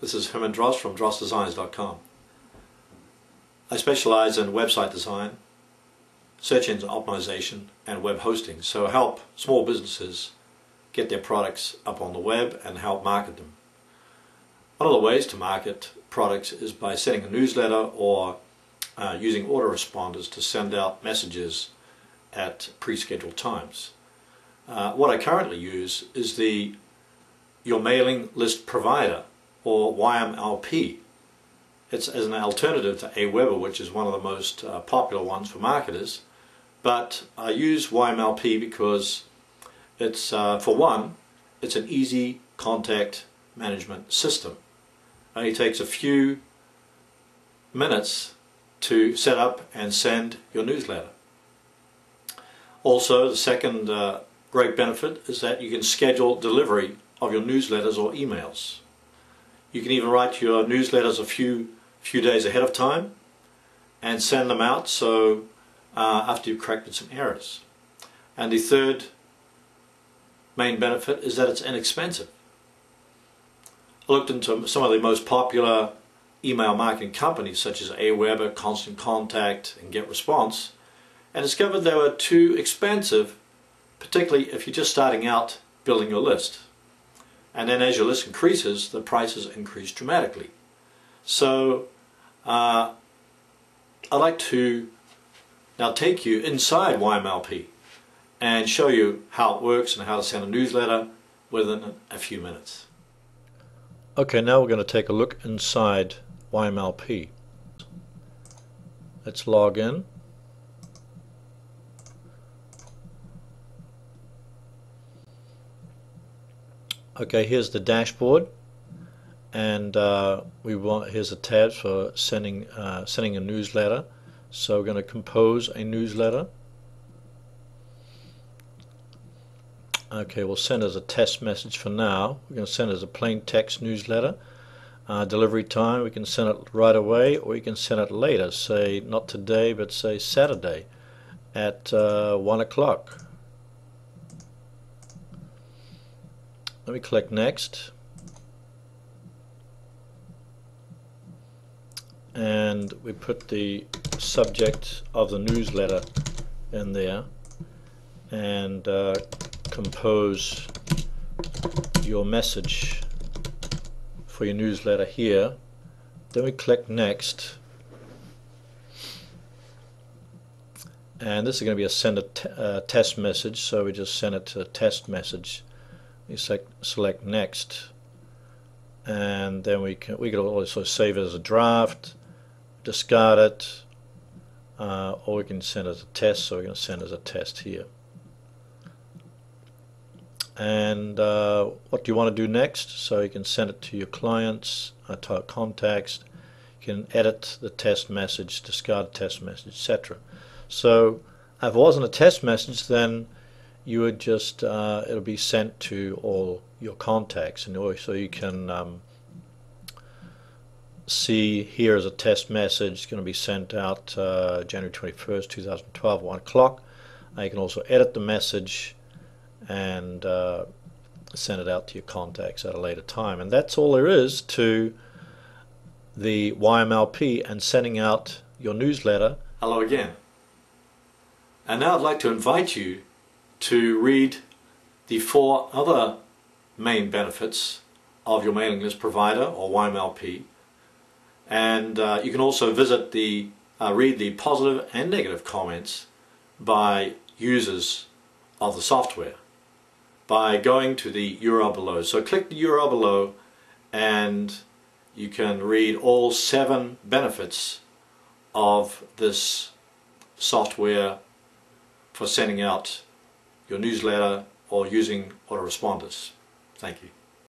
This is Herman Dross from DrossDesigns.com. I specialize in website design, search engine optimization, and web hosting, so help small businesses get their products up on the web and help market them. One of the ways to market products is by sending a newsletter or using autoresponders to send out messages at pre-scheduled times. What I currently use is the Your Mailing List Provider, or YMLP. It's as an alternative to AWeber, which is one of the most popular ones for marketers, but I use YMLP because it's, for one, it's an easy contact management system. It only takes a few minutes to set up and send your newsletter. Also, the second great benefit is that you can schedule delivery of your newsletters or emails. You can even write your newsletters a few days ahead of time and send them out so after you've corrected some errors. And the third main benefit is that it's inexpensive. I looked into some of the most popular email marketing companies such as AWeber, Constant Contact, and GetResponse, and discovered they were too expensive, particularly if you're just starting out building your list. And then as your list increases, the prices increase dramatically. So I'd like to now take you inside YMLP and show you how it works and how to send a newsletter within a few minutes. Okay, now we're going to take a look inside YMLP. Let's log in. Okay, here's the dashboard, and here's a tab for sending a newsletter. So we're going to compose a newsletter. Okay, we'll send as a test message for now. We're going to send as a plain text newsletter. Delivery time, we can send it right away, or you can send it later. Say not today, but say Saturday at 1 o'clock. Let me click next, and we put the subject of the newsletter in there, and compose your message for your newsletter here. Then we click next, and this is going to be a send a test message, so we just send it to a test message. We select next, and then we can also save it as a draft, discard it, or we can send it as a test. So we're going to send it as a test here. And what do you want to do next? So you can send it to your clients, type contacts. You can edit the test message, discard the test message, etc. So if it wasn't a test message, then you would just, it'll be sent to all your contacts, and so you can see here as a test message. It's going to be sent out January 21st, 2012, 1 o'clock. You can also edit the message and send it out to your contacts at a later time. And that's all there is to the YMLP and sending out your newsletter. Hello again. And now I'd like to invite you to read the four other main benefits of Your Mailing List Provider, or YMLP, and you can also visit the read the positive and negative comments by users of the software by going to the URL below. So click the URL below, and you can read all 7 benefits of this software for sending out your newsletter or using autoresponders. Thank you.